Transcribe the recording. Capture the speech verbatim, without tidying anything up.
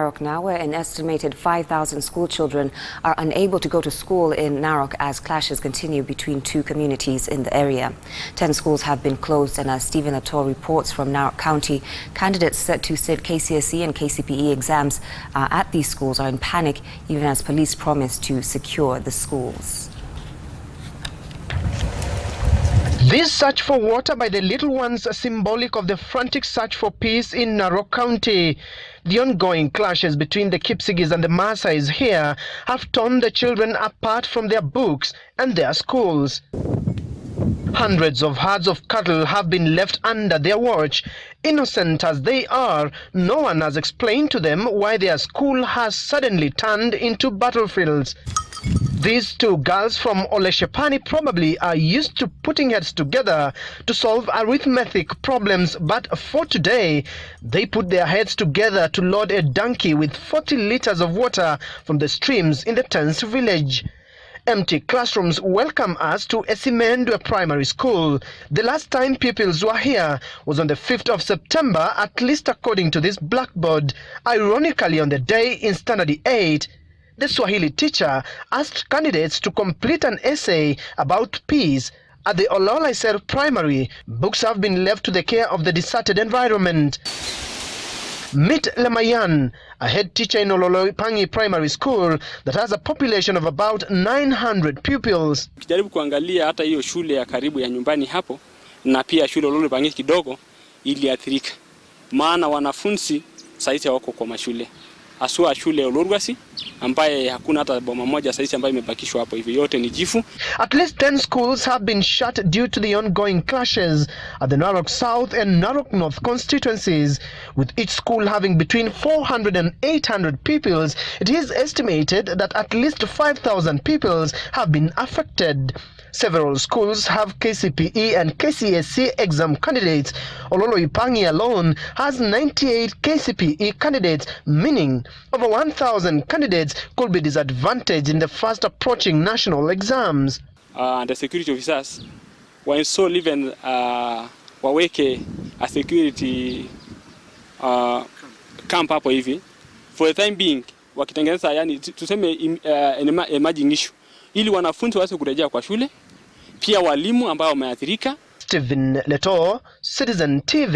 Narok now, where an estimated five thousand school children are unable to go to school in Narok as clashes continue between two communities in the area. Ten schools have been closed, and as Stephen Letoo reports from Narok County, candidates set to sit K C S E and K C P E exams uh, at these schools are in panic, even as police promise to secure the schools. This search for water by the little ones is symbolic of the frantic search for peace in Narok County. The ongoing clashes between the Kipsigis and the Maasai here have torn the children apart from their books and their schools. Hundreds of herds of cattle have been left under their watch. Innocent as they are, no one has explained to them why their school has suddenly turned into battlefields. These two girls from Oleshepani probably are used to putting heads together to solve arithmetic problems, but for today, they put their heads together to load a donkey with forty liters of water from the streams in the tense village. Empty classrooms welcome us to Esimendwe Primary School. The last time pupils were here was on the fifth of September, at least according to this blackboard. Ironically, on the day in Standard eight, the Swahili teacher asked candidates to complete an essay about peace. At the Ololaisel primary, books have been left to the care of the deserted environment. Meet Lemayan, a head teacher in Ololoipangi Primary School that has a population of about nine hundred pupils. Kijaribu kuangalia hata hiyo shule ya karibu ya nyumbani hapo na pia shule Ololoipangi kidogo iliathirika. Maana wanafunzi saizi hawako kwa mashule. Aswa shule Olorwasi ambaye hakuna hata boma moja sasa ambayo imebakishwa hapo, hivi yote ni jifu. At least ten schools have been shut due to the ongoing clashes at the Narok South and Narok North constituencies, with each school having between four hundred and eight hundred pupils. It is estimated that at least five thousand pupils have been affected. Several schools have K C P E and K C S E exam candidates. Ololoipangi alone has ninety-eight K C P E candidates, meaning over one thousand candidates could be disadvantaged in the fast approaching national exams. Uh, the security officers were so even uh, waweke a security uh, camp hapo hivi. For the time being, wakitengeneza yani tuseme uh, emerging issue ili wanafunzi waweze kurejea kwa shule, pia walimu ambao wameathirika. Stephen Letoo, Citizen T V.